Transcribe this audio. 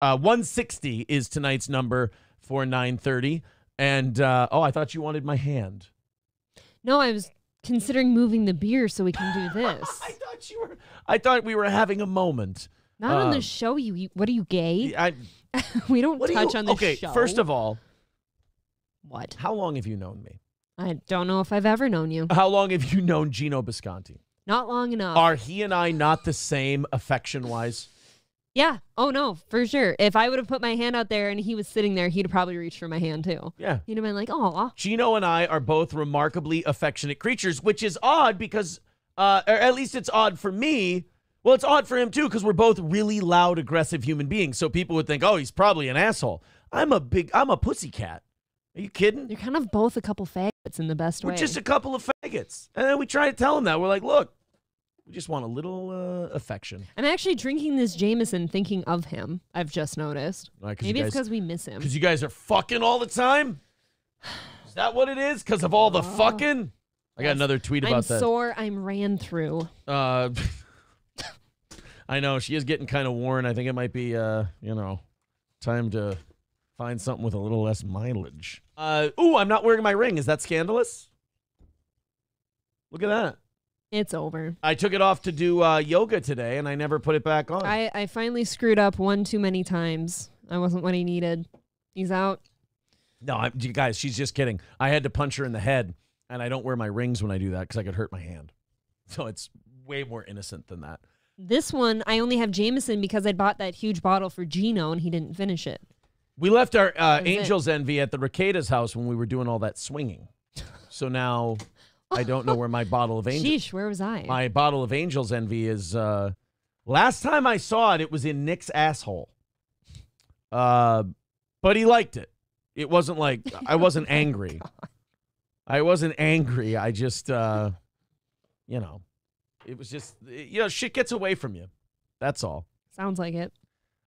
160 is tonight's number for 9:30. And, oh, I thought you wanted my hand. No, I was considering moving the beer so we can do this. I thought you were, I thought we were having a moment. Not on the show. You, what are you, gay? We don't touch on the show. Okay, first of all. What? How long have you known me? I don't know if I've ever known you. How long have you known Gino Bisconti? Not long enough. Are he and I not the same affection-wise? Yeah. Oh, no, for sure. If I would have put my hand out there and he was sitting there, he'd probably reach for my hand, too. Yeah. He'd have been like, aw. Gino and I are both remarkably affectionate creatures, which is odd because, or at least it's odd for me. Well, it's odd for him, too, because we're both really loud, aggressive human beings. So people would think, oh, he's probably an asshole. I'm a pussycat. Are you kidding? You're kind of both a couple faggots in the best way. We're just a couple of faggots. And then we try to tell him that. We're like, look, we just want a little affection. I'm actually drinking this Jameson thinking of him, I've just noticed. Right, maybe it's because we miss him. Because you guys are fucking all the time? Is that what it is? Because of all the fucking? I got another tweet about that. I'm sore. I'm ran through. I know, she is getting kind of worn. I think it might be, you know, time to find something with a little less mileage. Ooh, I'm not wearing my ring. Is that scandalous? Look at that. It's over. I took it off to do yoga today, and I never put it back on. I finally screwed up one too many times. I wasn't what he needed. He's out. No, you guys, she's just kidding. I had to punch her in the head, and I don't wear my rings when I do that because I could hurt my hand. So it's way more innocent than that. This one, I only have Jameson because I bought that huge bottle for Gino and he didn't finish it. We left our Angel's Envy at the Riketa's house when we were doing all that swinging. So now I don't know where my bottle of Angel's... Sheesh, where was I? My bottle of Angel's Envy is... last time I saw it, it was in Nick's asshole. But he liked it. It wasn't like... I wasn't angry. I wasn't angry. I just, you know... It was just, you know, shit gets away from you. That's all. Sounds like it.